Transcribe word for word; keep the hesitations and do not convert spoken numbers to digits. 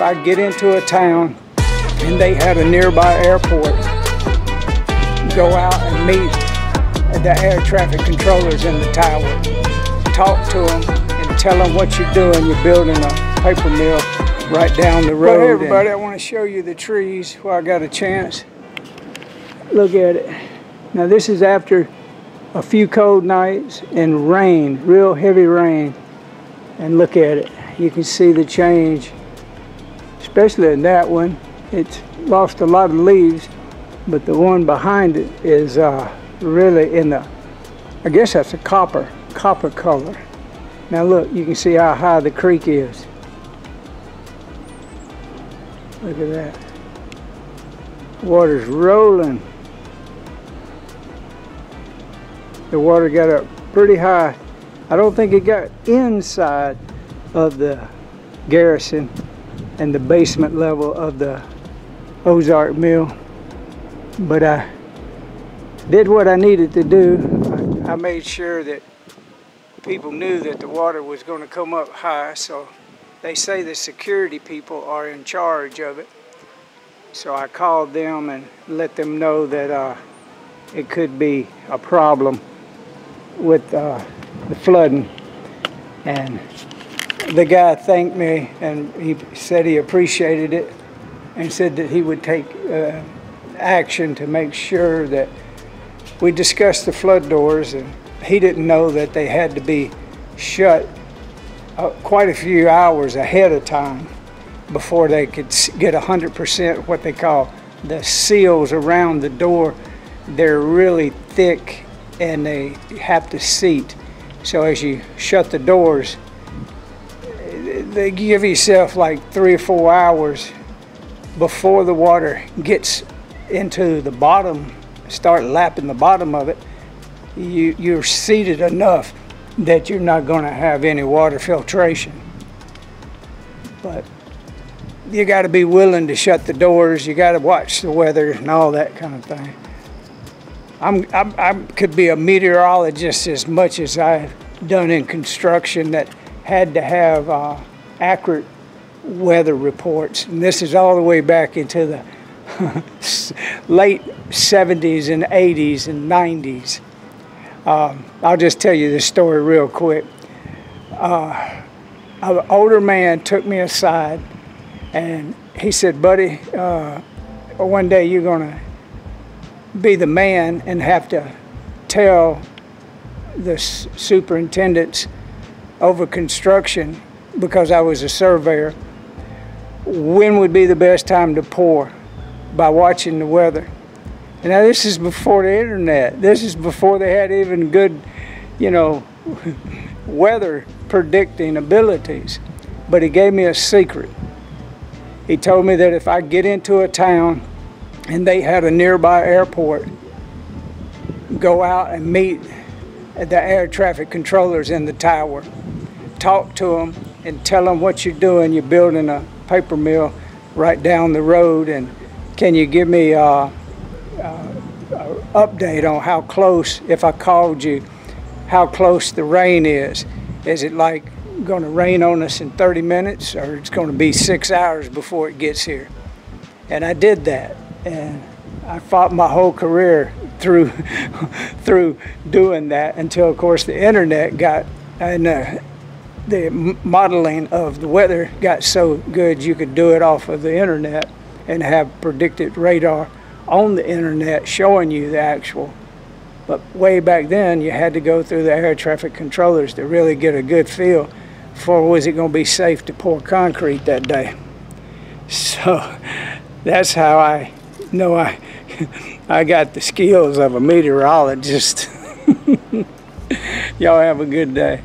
if I get into a town and they had a nearby airport, go out and meet the air traffic controllers in the tower, talk to them and tell them what you're doing. You're building a paper mill right down the road. But hey everybody, I want to show you the trees while I got a chance. Look at it. Now this is after a few cold nights and rain, real heavy rain. And look at it. You can see the change, especially in that one. It's lost a lot of leaves, but the one behind it is uh, really in the, I guess that's a copper, copper color. Now look, you can see how high the creek is. Look at that. Water's rolling. The water got up pretty high. I don't think it got inside of the garrison and the basement level of the Ozark Mill, but I did what I needed to do. I made sure that people knew that the water was going to come up high, so they say the security people are in charge of it. So I called them and let them know that uh, it could be a problem with uh, the flooding, and the guy thanked me and he said he appreciated it and said that he would take uh, action to make sure that we discussed the flood doors, and he didn't know that they had to be shut uh, quite a few hours ahead of time before they could get one hundred percent what they call the seals around the door. They're really thick and they have to seat. So as you shut the doors, they give yourself like three or four hours before the water gets into the bottom, start lapping the bottom of it. You, you're seated enough that you're not going to have any water filtration. But you got to be willing to shut the doors. You got to watch the weather and all that kind of thing. I'm, I'm, I could be a meteorologist as much as I've done in construction that had to have uh, accurate weather reports. And this is all the way back into the late seventies and eighties and nineties. Um, I'll just tell you this story real quick. Uh, an older man took me aside and he said, buddy, uh, one day you're going to be the man and have to tell the superintendents over construction, because I was a surveyor, when would be the best time to pour by watching the weather. And now this is before the internet. This is before they had even good, you know, weather predicting abilities. But he gave me a secret. He told me that if I get into a town and they had a nearby airport, go out and meet the air traffic controllers in the tower, talk to them and tell them what you're doing. You're building a paper mill right down the road, and can you give me a, a, a update on how close, if I called you, how close the rain is? Is it like going to rain on us in thirty minutes, or it's going to be six hours before it gets here? And I did that. And I fought my whole career through through doing that, until of course the internet got, and uh, the modeling of the weather got so good you could do it off of the internet and have predicted radar on the internet showing you the actual. But way back then you had to go through the air traffic controllers to really get a good feel for was it going to be safe to pour concrete that day. So that's how I No, I, I got the skills of a meteorologist. Y'all have a good day.